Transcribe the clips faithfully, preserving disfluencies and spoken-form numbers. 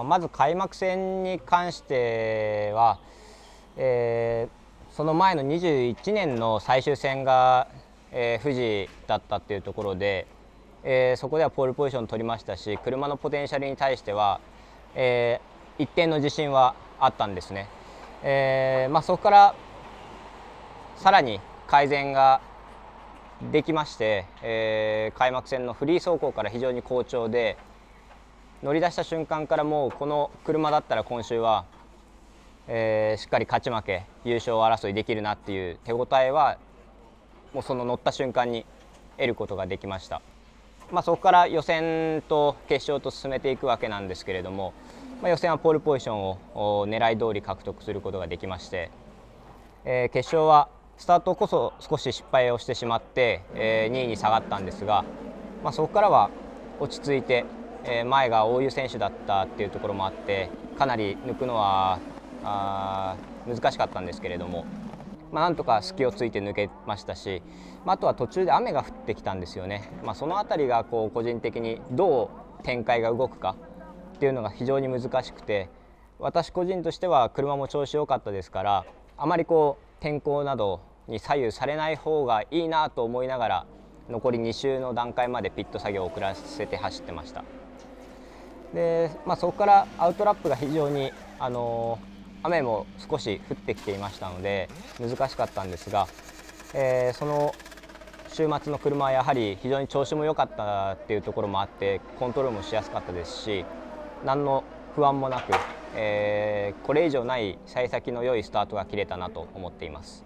まあ、まず開幕戦に関しては、えー、その前のにじゅういちねんの最終戦が、えー、富士だったっていうところで、えー、そこではポールポジションを取りましたし、車のポテンシャルに対しては、えー、一定の自信はあったんですね。えーまあ、そこからさらに改善ができまして、えー、開幕戦のフリー走行から非常に好調で、乗り出した瞬間からもうこの車だったら今週は、えー、しっかり勝ち負け優勝争いできるなっていう手応えはもうその乗った瞬間に得ることができました。まあ、そこから予選と決勝と進めていくわけなんですけれども、まあ、予選はポールポジションを狙い通り獲得することができまして、えー、決勝はスタートこそ少し失敗をしてしまって、えー、にいに下がったんですが、まあ、そこからは落ち着いて、えー、前が大湯選手だったっていうところもあって、かなり抜くのはあ難しかったんですけれども、まあ、なんとか隙をついて抜けましたし、まあ、あとは途中で雨が降ってきたんですよね。まあ、その辺りがこう個人的にどう展開が動くかっていうのが非常に難しくて、私個人としては車も調子良かったですから、あまりこう天候などに左右されない方がいいなと思いながら、残りに周の段階までピット作業を遅らせて走ってました。で、まあ、そこからアウトラップが非常に、あのー雨も少し降ってきていましたので難しかったんですが、えー、その週末の車はやはり非常に調子も良かったっていうところもあって、コントロールもしやすかったですし、何の不安もなく、えー、これ以上ない幸先の良いスタートが切れたなと思っています。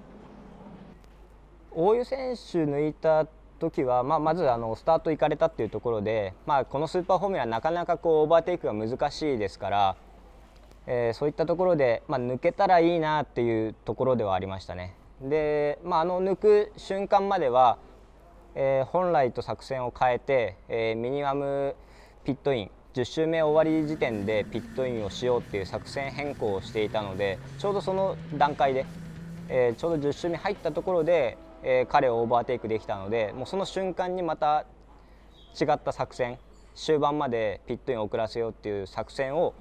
大湯選手抜いた時は、まあ、まずあのスタート行かれたっていうところで、まあ、このスーパーフォーミュラーなかなかこうオーバーテイクが難しいですから。えー、そういったところで、まあ、抜けたらいいなっていうところではありましたね。で、まあ、あの抜く瞬間までは、えー、本来と作戦を変えて、えー、ミニマムピットインじゅっ周目終わり時点でピットインをしようっていう作戦変更をしていたので、ちょうどその段階で、えー、ちょうどじゅっ周目入ったところで、えー、彼をオーバーテイクできたので、もうその瞬間にまた違った作戦、終盤までピットインを遅らせようっていう作戦を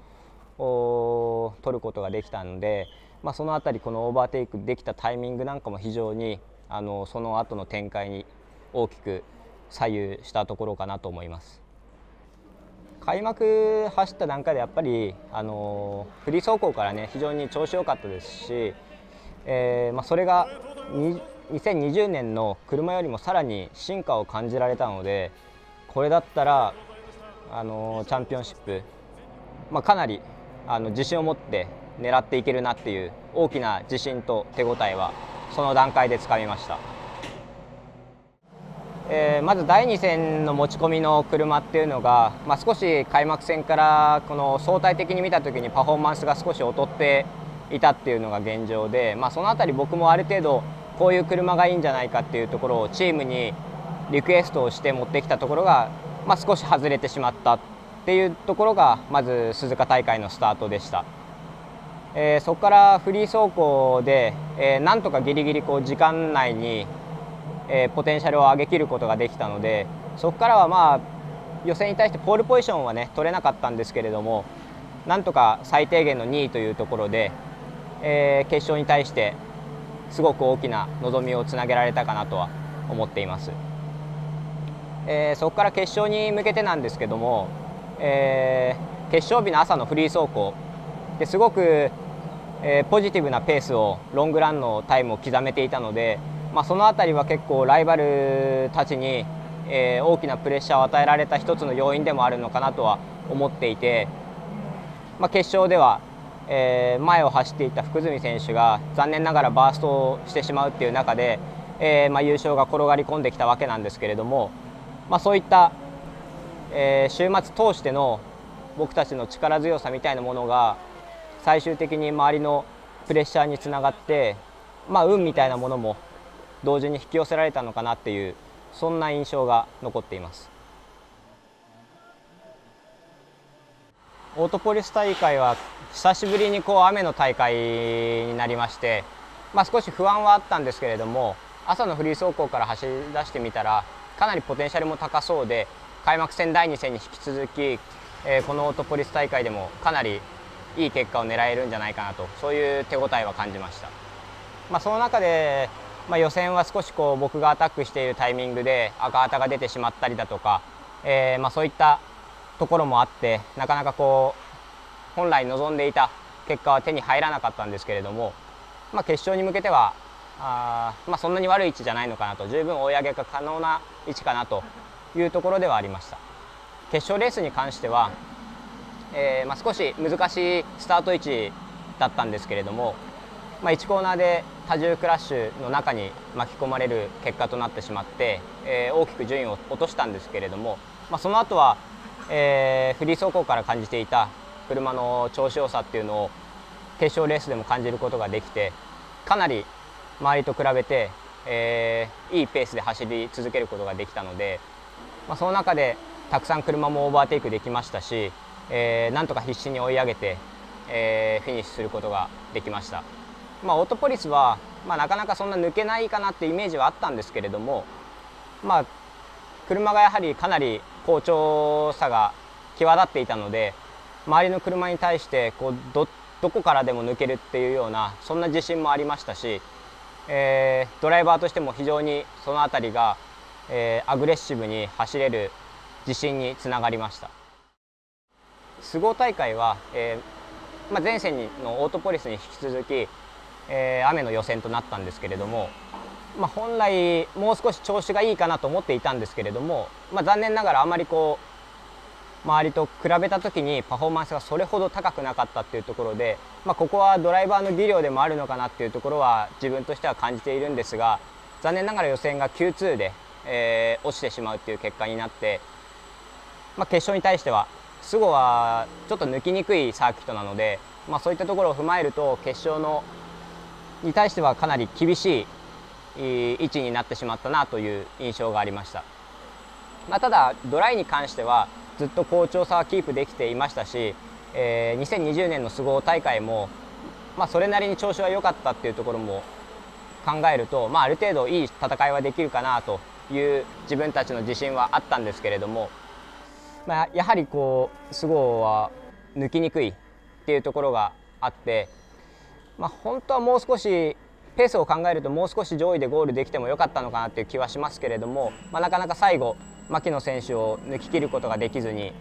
を取ることができたので、まあ、その辺りこのオーバーテイクできたタイミングなんかも非常にあのその後の展開に大きく左右したところかなと思います。開幕走った段階でやっぱりあのフリー走行からね非常に調子良かったですし、えーまあ、それがにせんにじゅうねんの車よりもさらに進化を感じられたので、これだったらあのチャンピオンシップ、まあ、かなりあの自信を持って狙っていけるなっていう大きな自信と手応えはその段階でつかみました。えー、まずだいに戦の持ち込みの車っていうのが、まあ、少し開幕戦からこの相対的に見た時にパフォーマンスが少し劣っていたっていうのが現状で、まあ、その辺り僕もある程度こういう車がいいんじゃないかっていうところをチームにリクエストをして持ってきたところが、まあ、少し外れてしまったっていうところがまず鈴鹿大会のスタートでした。えー、そこからフリー走行で、えー、なんとかギリギリこう時間内に、えー、ポテンシャルを上げきることができたので、そこからはまあ予選に対してポールポジションはね取れなかったんですけれども、なんとか最低限のにいというところで、えー、決勝に対してすごく大きな望みをつなげられたかなとは思っています。えー、そこから決勝に向けてなんですけども、えー、決勝日の朝のフリー走行ですごく、えー、ポジティブなペースをロングランのタイムを刻めていたので、まあ、その辺りは結構ライバルたちに、えー、大きなプレッシャーを与えられた一つの要因でもあるのかなとは思っていて、まあ、決勝では、えー、前を走っていた福住選手が残念ながらバーストをしてしまうっていう中で、えーまあ、優勝が転がり込んできたわけなんですけれども、まあ、そういったえー、週末通しての僕たちの力強さみたいなものが最終的に周りのプレッシャーにつながって、まあ、運みたいなものも同時に引き寄せられたのかなっていう、そんな印象が残っています。オートポリス大会は久しぶりにこう雨の大会になりまして、まあ、少し不安はあったんですけれども、朝のフリー走行から走り出してみたらかなりポテンシャルも高そうで。開幕戦だいに戦に引き続きえー、このオートポリス大会でもかなりいい結果を狙えるんじゃないかなと、そういう手応えは感じました。まあ、その中で、まあ、予選は少しこう僕がアタックしているタイミングで赤旗が出てしまったりだとか、えー、まあそういったところもあって、なかなかこう本来望んでいた結果は手に入らなかったんですけれども、まあ、決勝に向けてはあ、まあ、そんなに悪い位置じゃないのかなと、十分追い上げが可能な位置かなというところではありました。決勝レースに関しては、えー、まあ少し難しいスタート位置だったんですけれども、まあ、いちコーナーで多重クラッシュの中に巻き込まれる結果となってしまって、えー、大きく順位を落としたんですけれども、まあ、その後は、えー、フリー走行から感じていた車の調子良さっていうのを決勝レースでも感じることができて、かなり周りと比べて、えー、いいペースで走り続けることができたので、まあ、その中でたくさん車もオーバーテイクできましたし、えー、なんとか必死に追い上げて、えー、フィニッシュすることができました。まあ、オートポリスは、まあ、なかなかそんな抜けないかなってイメージはあったんですけれども、まあ、車がやはりかなり好調さが際立っていたので、周りの車に対してこう ど, どこからでも抜けるっていうような、そんな自信もありましたし、えー、ドライバーとしても非常にその辺りが、えー、アグレッシブに走れる自信につながりました。スゴー大会は、えーまあ、前線のオートポリスに引き続き、えー、雨の予選となったんですけれども、まあ、本来もう少し調子がいいかなと思っていたんですけれども、まあ、残念ながらあまりこう周りと比べた時にパフォーマンスがそれほど高くなかったっていうところで、まあ、ここはドライバーの技量でもあるのかなっていうところは自分としては感じているんですが、残念ながら予選がきゅうにで、えー、落ちてしまうっていう結果になって、まあ、決勝に対してはスゴはちょっと抜きにくいサーキットなので、まあ、そういったところを踏まえると決勝のに対してはかなり厳しい位置になってしまったなという印象がありました。まあ、ただドライに関してはずっと好調さはキープできていましたし、えー、にせんにじゅうねんのスゴー大会も、まあ、それなりに調子は良かったっていうところも考えると、まあ、ある程度いい戦いはできるかなという自分たちの自信はあったんですけれども、まあ、やはりこうスゴーは抜きにくいっていうところがあって。まあ本当はもう少しペースを考えるともう少し上位でゴールできてもよかったのかなという気はしますけれども、まあ、なかなか最後牧野選手を抜き切ることができずに、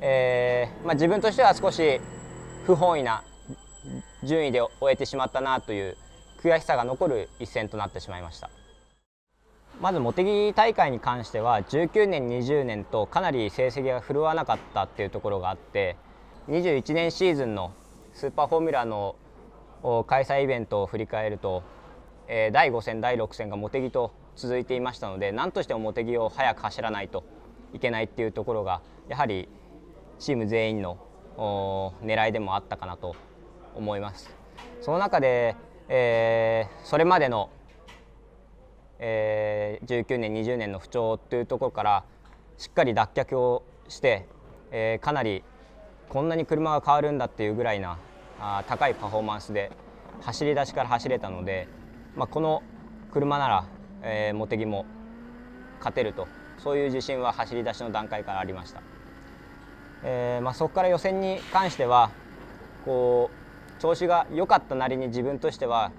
えーまあ、自分としては少し不本意な順位で終えてしまったなという悔しさが残る一戦となってしまいました。まず茂木大会に関してはじゅうきゅうねん、にじゅうねんとかなり成績が振るわなかったっていうところがあって、にじゅういちねんシーズンのスーパーフォーミュラーの開催イベントを振り返ると、えー、だいご戦だいろく戦が茂木と続いていましたので、何としても茂木を速く走らないといけないっていうところがやはりチーム全員の狙いでもあったかなと思います。その中で、えー、それまでの、えー、じゅうきゅうねんにじゅうねんの不調というところからしっかり脱却をして、えー、かなりこんなに車が変わるんだっていうぐらいな高いパフォーマンスで走り出しから走れたので、まあ、この車なら、えー、茂木も勝てると、そういう自信は走り出しの段階からありました。えーまあ、そこから予選に関してはこう調子が良かったなりに自分としては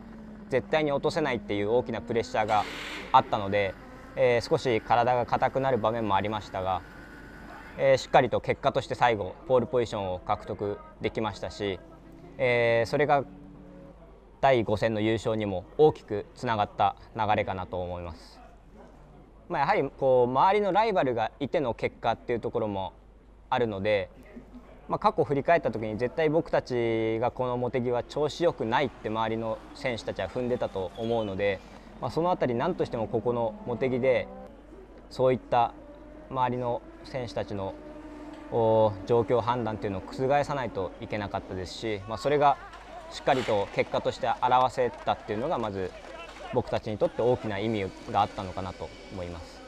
絶対に落とせないっていう大きなプレッシャーがあったので、えー、少し体が硬くなる場面もありましたが、えー、しっかりと結果として最後ポールポジションを獲得できましたし、えー、それがだいご戦の優勝にも大きくつながった流れかなと思います。まあ、やはりこう周りのライバルがいての結果っていうところもあるので、まあ、過去振り返った時に絶対僕たちがこの茂木は調子よくないって周りの選手たちは踏んでたと思うので、まあ、その辺り何としてもここの茂木でそういった周りの選手たちの状況判断というのを覆さないといけなかったですし、まあ、それがしっかりと結果として表せたっていうのがまず僕たちにとって大きな意味があったのかなと思います。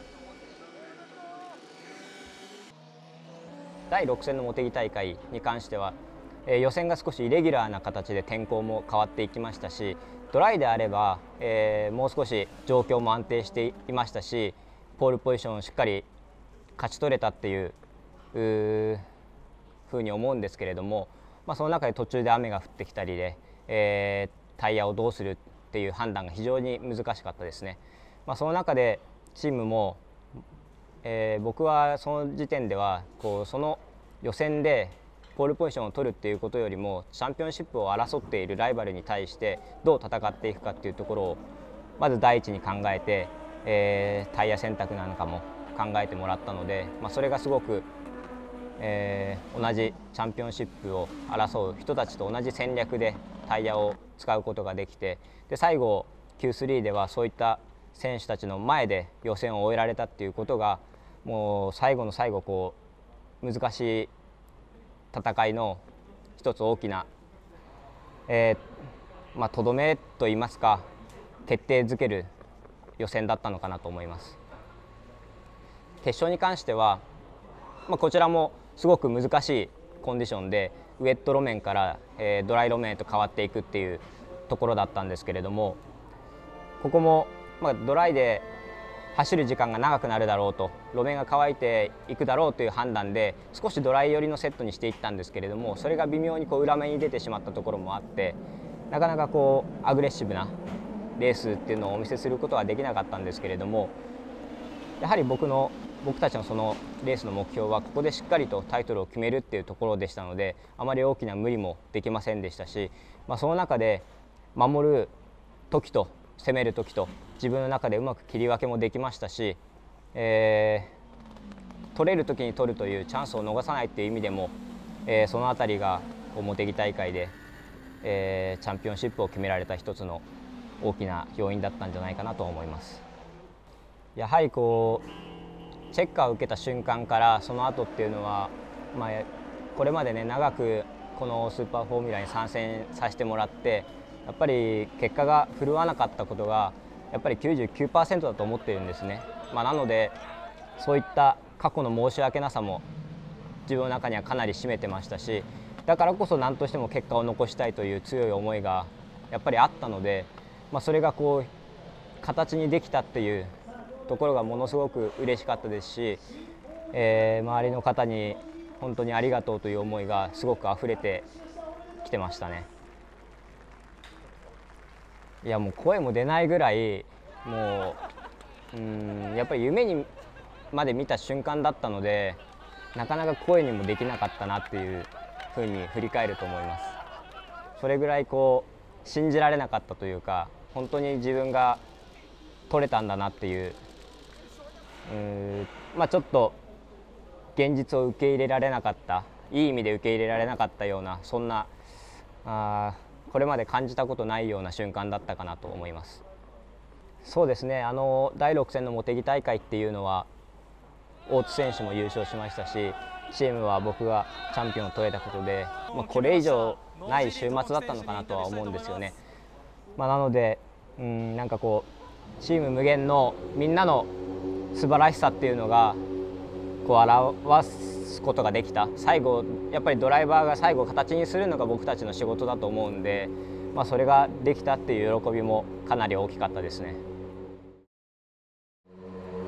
だいろく戦の茂木大会に関しては、えー、予選が少しイレギュラーな形で天候も変わっていきましたし、ドライであれば、えー、もう少し状況も安定していましたし、ポールポジションをしっかり勝ち取れたっていう。うーふうに思うんですけれども、まあ、その中で途中で雨が降ってきたりで、えー、タイヤをどうするっていう判断が非常に難しかったですね。まあ、その中でチームも、えー、僕はその時点ではこうその予選でポールポジションを取るっていうことよりもチャンピオンシップを争っているライバルに対してどう戦っていくかっていうところをまず第一に考えて、えー、タイヤ選択なんかも考えてもらったので、まあ、それがすごく、えー、同じチャンピオンシップを争う人たちと同じ戦略でタイヤを使うことができて、で最後 キュースリー ではそういった選手たちの前で予選を終えられたっていうことがもう最後の最後こう難しい戦いの一つ大きな、えーまあ、とどめといいますか決定づける予選だったのかなと思います。決勝に関しては、まあ、こちらもすごく難しいコンディションでウェット路面から、えー、ドライ路面へと変わっていくっていうところだったんですけれども、ここも、まあ、ドライで走る時間が長くなるだろうと路面が乾いていくだろうという判断で少しドライ寄りのセットにしていったんですけれども、それが微妙にこう裏目に出てしまったところもあって、なかなかこうアグレッシブなレースっていうのをお見せすることはできなかったんですけれども、やはり僕の僕たちのそのレースの目標はここでしっかりとタイトルを決めるっていうところでしたので、あまり大きな無理もできませんでしたし、まあ、その中で守る時と攻める時と自分の中でうまく切り分けもできましたし、えー、取れる時に取るというチャンスを逃さないという意味でも、えー、その辺りが茂木大会で、えー、チャンピオンシップを決められた一つの大きな要因だったんじゃないかなと思います。やはりこうチェッカーを受けた瞬間からその後っていうのは、まあ、これまでね長くこのスーパーフォーミュラに参戦させてもらってやっぱり結果が振るわなかったことがやっぱり きゅうじゅうきゅうパーセント だと思っているんですね。まあ、なのでそういった過去の申し訳なさも自分の中にはかなり占めてましたし、だからこそ何としても結果を残したいという強い思いがやっぱりあったので、まあ、それがこう形にできたっていうところがものすごく嬉しかったですし、えー、周りの方に本当にありがとうという思いがすごく溢れてきてましたね。いやもう声も出ないぐらいもう、うーんやっぱり夢にまで見た瞬間だったので、なかなか声にもできなかったなっていうふうに振り返ると思います。それぐらいこう信じられなかったというか、本当に自分が取れたんだなっていう、うーんまあちょっと現実を受け入れられなかった、いい意味で受け入れられなかったような、そんなあこれまで感じたことないような瞬間だったかなと思います。そうですね、あのだいろく戦の茂木大会っていうのは大津選手も優勝しましたし、チームは僕がチャンピオンを取れたことで、まあ、これ以上ない週末だったのかなとは思うんですよね。まあ、なのでうんなんかこうチーム無限のみんなの素晴らしさっていうのがこう表すことができた。最後やっぱりドライバーが最後形にするのが僕たちの仕事だと思うんで、まあ、それができたっていう喜びもかなり大きかったですね。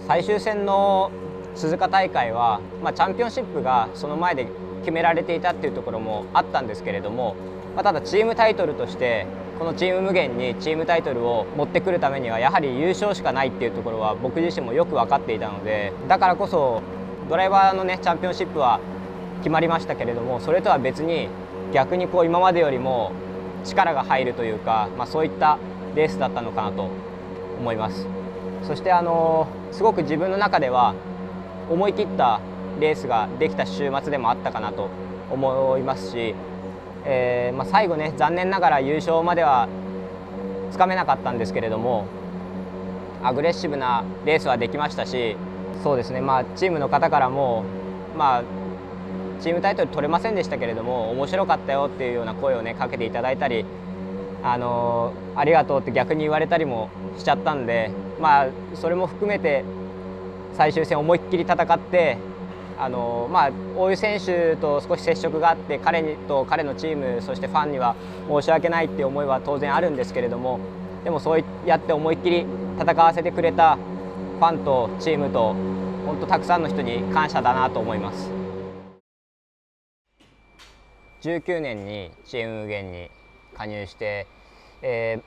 最終戦の鈴鹿大会は、まあ、チャンピオンシップがその前で決められていたっていうところもあったんですけれども、まあ、ただチームタイトルとしてこのチーム無限にチームタイトルを持ってくるためにはやはり優勝しかないっていうところは僕自身もよく分かっていたので、だからこそドライバーのねチャンピオンシップは決まりましたけれども、それとは別に逆にこう今までよりも力が入るというか、まあ、そういったレースだったのかなと思います。そしてあのすごく自分の中では思い切ったレースができた週末でもあったかなと思いますし、えーまあ、最後ね残念ながら優勝まではつかめなかったんですけれども、アグレッシブなレースはできましたし、そうですね、まあ、チームの方からも、まあ、チームタイトル取れませんでしたけれども面白かったよっていうような声を、ね、かけていただいたり、あのー、ありがとうって逆に言われたりもしちゃったんで、まあ、それも含めて最終戦思いっきり戦って、あのーまあ、大湯選手と少し接触があって彼にと彼のチームそしてファンには申し訳ないっていう思いは当然あるんですけれども、でもそうやって思いっきり戦わせてくれたファンとチームと本当たくさんの人に感謝だなと思います。じゅうきゅうねんに支援運営に加入して、え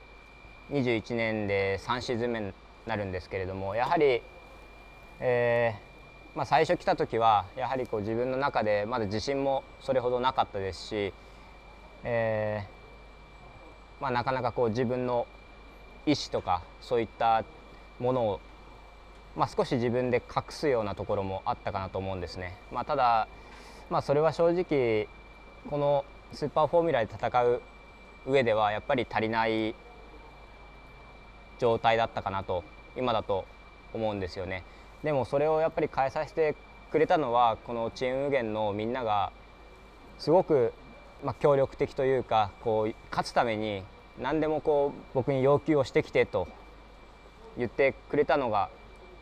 ー、にじゅういちねんでさんシーズン目になるんですけれども、やはり、えーまあ、最初来た時はやはりこう自分の中でまだ自信もそれほどなかったですし、えーまあ、なかなかこう自分の意思とかそういったものを、まあ、少し自分で隠すようなところもあったかなと思うんですね。まあ、ただ、まあ、それは正直このスーパーフォーミュラで戦う上ではやっぱり足りない状態だったかなと今だと思うんですよね。でもそれをやっぱり変えさせてくれたのはこのチーム無限のみんながすごくまあ協力的というか、こう勝つために何でもこう僕に要求をしてきてと言ってくれたのが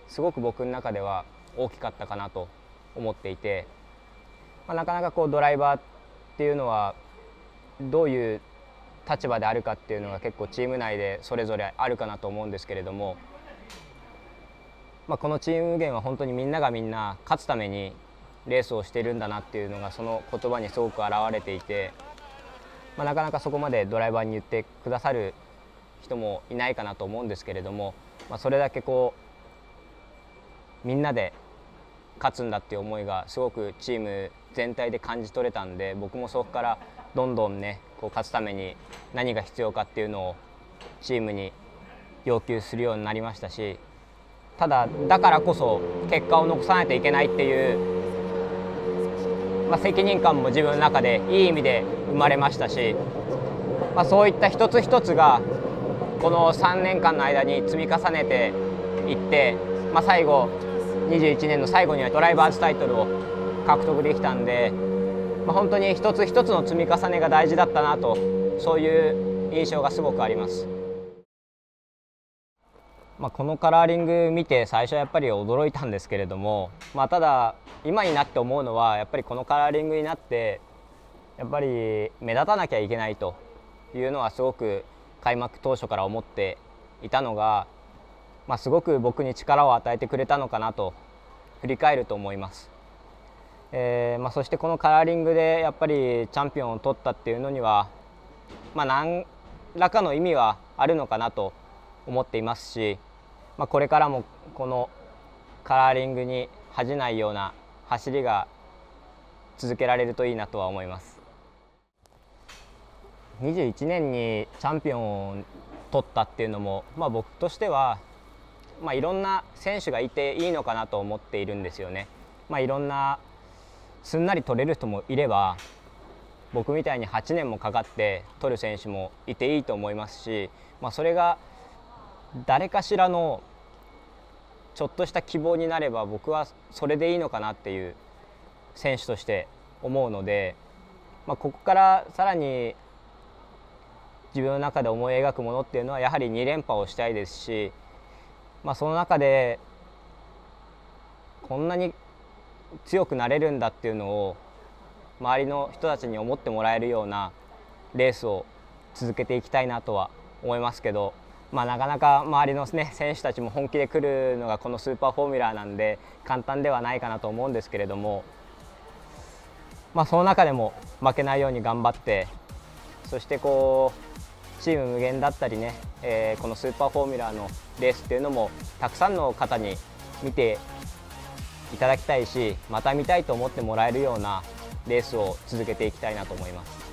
すごく僕の中では大きかったかなと思っていて、まあ、なかなかこうドライバーっていうのはどういう立場であるかっていうのが結構チーム内でそれぞれあるかなと思うんですけれども、まあ、このチーム無限は本当にみんながみんな勝つためにレースをしているんだなっていうのがその言葉にすごく表れていて、まあ、なかなかそこまでドライバーに言ってくださる人もいないかなと思うんですけれども、まあ、それだけこうみんなで勝つんだっていう思いがすごくチーム全体で感じ取れたんで、僕もそこからどんどんねこう勝つために何が必要かっていうのをチームに要求するようになりましたし、ただだからこそ結果を残さないといけないっていう、まあ、責任感も自分の中でいい意味で生まれましたし、まあ、そういった一つ一つがこのさんねんかんの間に積み重ねていって、まあ、最後にじゅういちねんの最後にはドライバーズタイトルを獲得できたんで、まあ、本当に一つ一つの積み重ねが大事だったなと、そういう印象がすごくあります。まあ、このカラーリング見て最初はやっぱり驚いたんですけれども、まあ、ただ今になって思うのはやっぱりこのカラーリングになってやっぱり目立たなきゃいけないというのはすごく開幕当初から思っていたのが、まあ、すごく僕に力を与えてくれたのかなと振り返ると思います。えーまあ、そしてこのカラーリングでやっぱりチャンピオンを取ったっていうのには、まあ、何らかの意味はあるのかなと思っていますし、まあ、これからもこのカラーリングに恥じないような走りが続けられるといいなとは思います。にじゅういちねんにチャンピオンを取ったっていうのも、まあ、僕としては、まあ、いろんな選手がいていいのかなと思っているんですよね。まあ、いろんなすんなり取れる人もいれば、僕みたいにはちねんもかかって取る選手もいていいと思いますし、まあ、それが誰かしらのちょっとした希望になれば僕はそれでいいのかなっていう選手として思うので、まあ、ここからさらに自分の中で思い描くものっていうのはやはりにれんぱをしたいですし、まあ、その中でこんなに強くなれるんだっていうのを周りの人たちに思ってもらえるようなレースを続けていきたいなとは思いますけど、まあ、なかなか周りの、ね、選手たちも本気で来るのがこのスーパーフォーミュラーなんで簡単ではないかなと思うんですけれども、まあ、その中でも負けないように頑張って、そしてこうチーム無限だったりね、えー、このスーパーフォーミュラーのレースっていうのもたくさんの方に見ていただきたいし、また見たいと思ってもらえるようなレースを続けていきたいなと思います。